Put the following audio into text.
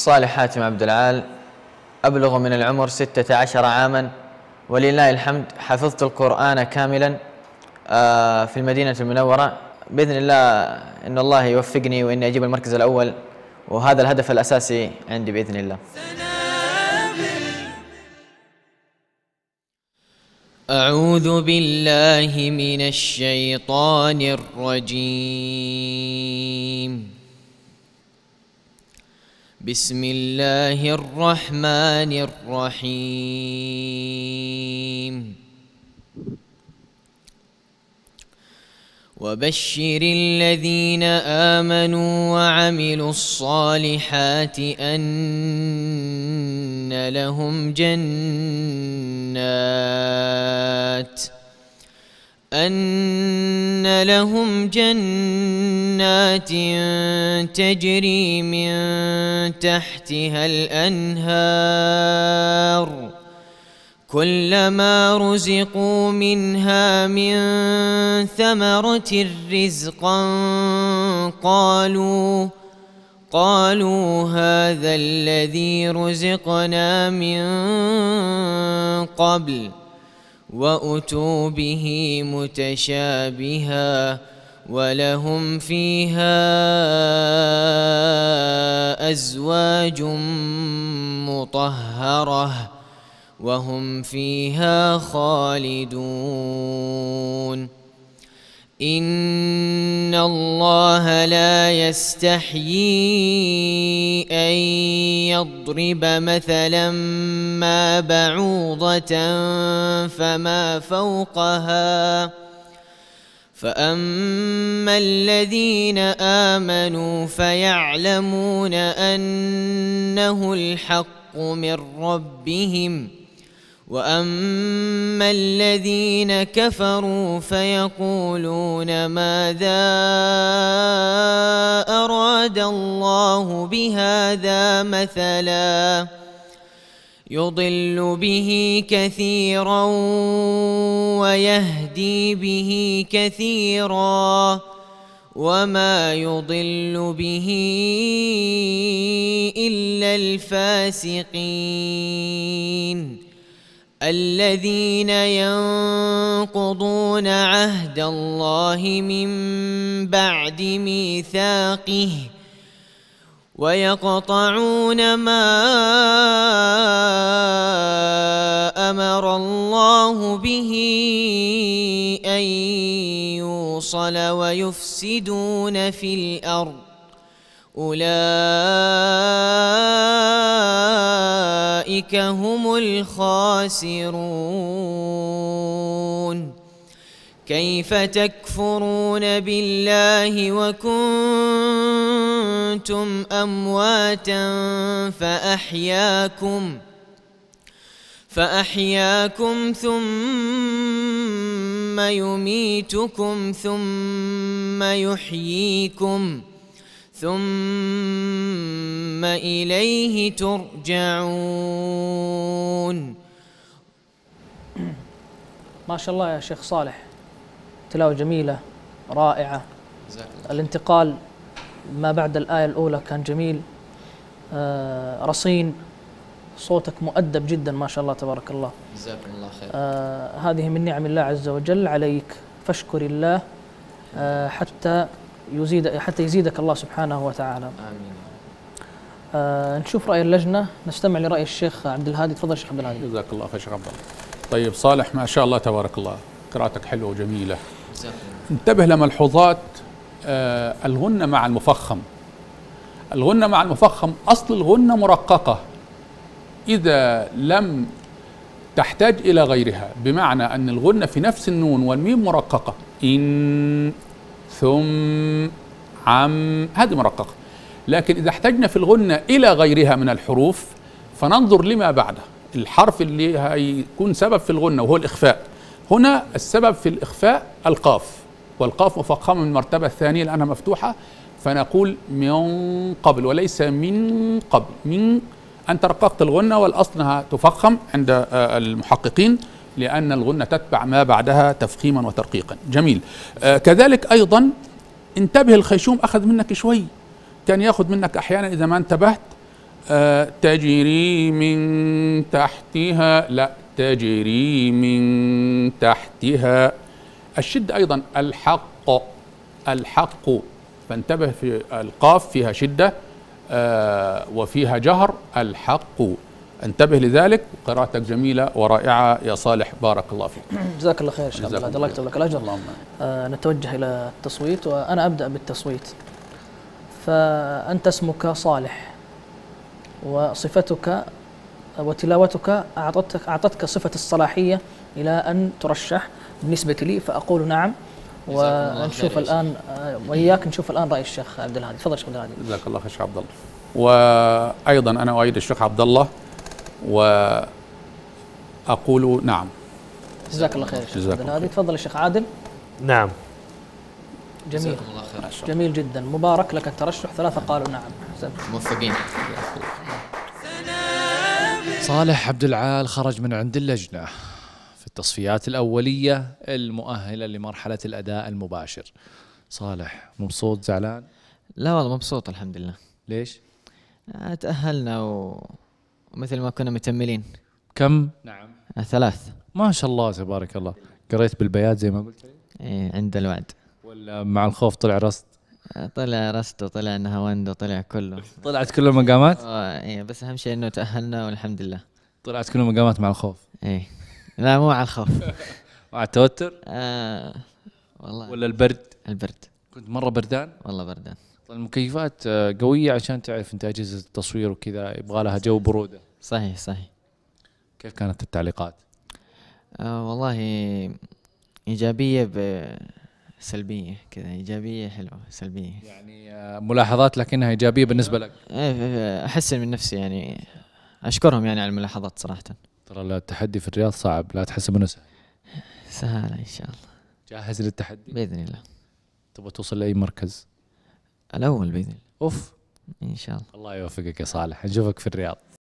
صالح حاتم عبد العال أبلغ من العمر 16 عاما ولله الحمد، حفظت القرآن كاملا في المدينة المنورة، بإذن الله إن الله يوفقني وإني أجيب المركز الأول، وهذا الهدف الأساسي عندي بإذن الله. أعوذ بالله من الشيطان الرجيم. بسم الله الرحمن الرحيم. وبشر الذين آمنوا وعملوا الصالحات أن لهم جنات تجري من تحتها الأنهار، كلما رزقوا منها من ثمرة رزقا قالوا هذا الذي رزقنا من قبل، وأتوا به متشابها، ولهم فيها أزواج مطهرة، وهم فيها خالدون. إن الله لا يستحيي أن يضرب مثلا ما بعوضة فما فوقها، فأما الذين آمنوا فيعلمون أنه الحق من ربهم، وأما الذين كفروا فيقولون ماذا أراد الله بهذا مثلا، يضل به كثيرا ويهدي به كثيرا، وما يضل به إلا الفاسقين، الذين ينقضون عهد الله من بعد ميثاقه، ويقطعون ما أمر الله به أن يوصل، ويفسدون في الأرض، أولئك هم الخاسرون. كيف تكفرون بالله وكنتم أمواتا فأحياكم ثم يميتكم ثم يحييكم ثم إليه ترجعون. ما شاء الله يا شيخ صالح، تلاوة جميلة رائعة. الانتقال ما بعد الآية الأولى كان جميل، رصين، صوتك مؤدب جدا ما شاء الله تبارك الله. جزاكم الله خير. هذه من نعم الله عز وجل عليك، فاشكر الله حتى يزيدك الله سبحانه وتعالى. آمين. نشوف رأي اللجنة، نستمع لرأي الشيخ عبد الهادي. تفضل شيخ عبد الهادي. جزاك الله خير شيخ عبد الله. طيب صالح، ما شاء الله تبارك الله، قراءتك حلوة وجميلة. انتبه لملحوظات الغنة مع المفخم. الغنة مع المفخم، أصل الغنة مرققة إذا لم تحتاج إلى غيرها، بمعنى أن الغنة في نفس النون والميم مرققة، إن ثم عم، هذه مرققة. لكن إذا احتجنا في الغنة إلى غيرها من الحروف فننظر لما بعده، الحرف اللي هيكون سبب في الغنة وهو الإخفاء. هنا السبب في الإخفاء القاف، والقاف مفخمة من المرتبة الثانية لأنها مفتوحة، فنقول من قبل وليس من قبل. من أنت رققت الغنة، والأصل أنها تفخم عند المحققين لأن الغنة تتبع ما بعدها تفخيما وترقيقا. جميل. كذلك أيضا انتبه، الخيشوم أخذ منك شوي، كان يأخذ منك أحيانا إذا ما انتبهت تجري من تحتها، لا تجري من تحتها. الشدة أيضا الحق، الحق، فانتبه في القاف فيها شدة وفيها جهر، الحق، انتبه لذلك. قراءتك جميلة ورائعة يا صالح، بارك الله فيك. جزاك الله خير يا شيخ عبد الهادي، الله يكتب لك الأجر. نتوجه إلى التصويت، وأنا أبدأ بالتصويت. فأنت اسمك صالح، وصفتك وتلاوتك أعطتك صفة الصلاحية إلى أن ترشح بالنسبة لي، فأقول نعم. ونشوف الآن وإياك نشوف الآن رأي الشيخ عبد الهادي. تفضل شيخ عبد الهادي. جزاك الله خير شيخ عبد الله. وأيضا أنا أؤيد الشيخ عبد الله وأقول نعم. جزاك الله خير شيخ عبد الهادي. تفضل الشيخ عادل. نعم. جميل، جميل جدا، مبارك لك الترشح. ثلاثة قالوا نعم. موفقين. صالح عبد العال خرج من عند اللجنة في التصفيات الأولية المؤهلة لمرحلة الأداء المباشر. صالح مبسوط زعلان؟ لا والله مبسوط الحمد لله. ليش؟ تأهلنا ومثل ما كنا متملين. كم؟ نعم 3. ما شاء الله تبارك الله. قريت بالبيات زي ما قلت لي؟ ايه عند الوعد. ولا مع الخوف طلع رصد؟ طلع رصد وطلع نهاوند وطلع كله. طلعت كل المقامات؟ ايه بس اهم شيء انه تأهلنا والحمد لله. طلعت كل المقامات مع الخوف؟ ايه. لا مو على الخوف. مع التوتر؟ والله. ولا البرد؟ البرد. كنت مرة بردان؟ والله بردان. المكيفات قوية عشان تعرف انت اجهزة التصوير وكذا يبغى لها جو برودة. صحيح صحيح. كيف كانت التعليقات؟ والله ايجابية سلبية كذا، إيجابية حلوة سلبية. يعني ملاحظات لكنها إيجابية بالنسبة لك. إيه أحسن من نفسي يعني، أشكرهم يعني على الملاحظات صراحة. ترى التحدي في الرياض صعب، لا تحسب إنه سهل. سهل إن شاء الله. جاهز للتحدي؟ بإذن الله. تبغى توصل لأي مركز؟ الأول بإذن الله. أوف. إن شاء الله. الله يوفقك يا صالح، نشوفك في الرياض.